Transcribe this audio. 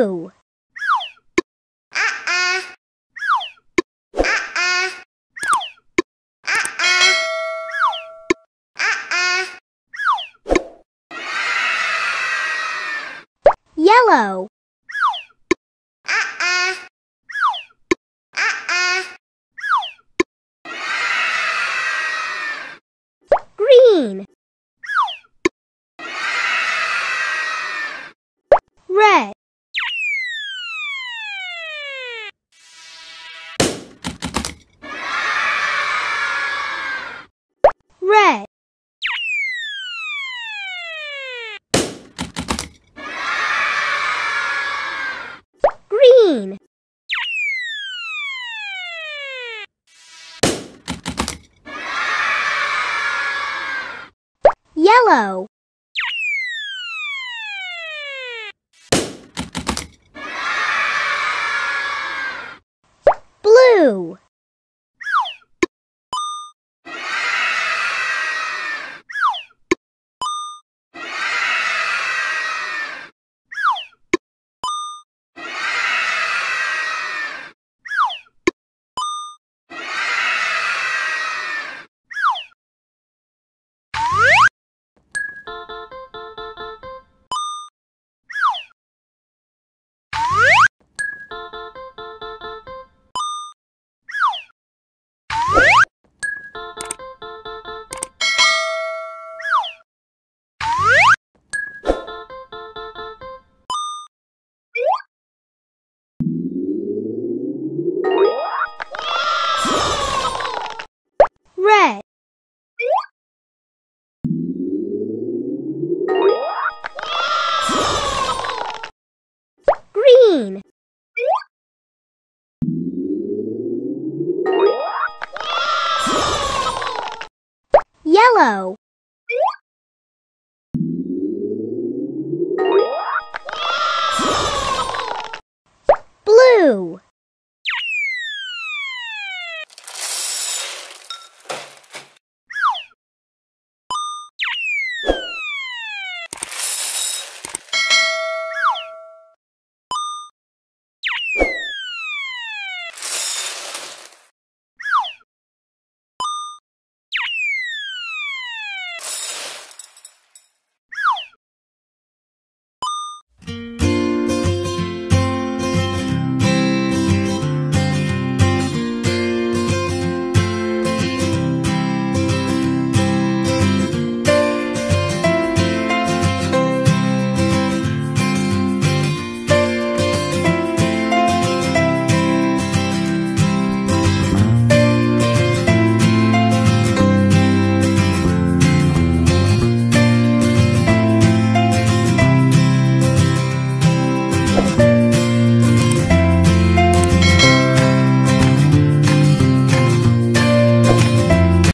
blue. Yellow. Green. Red. Red. Green. Yellow. Blue.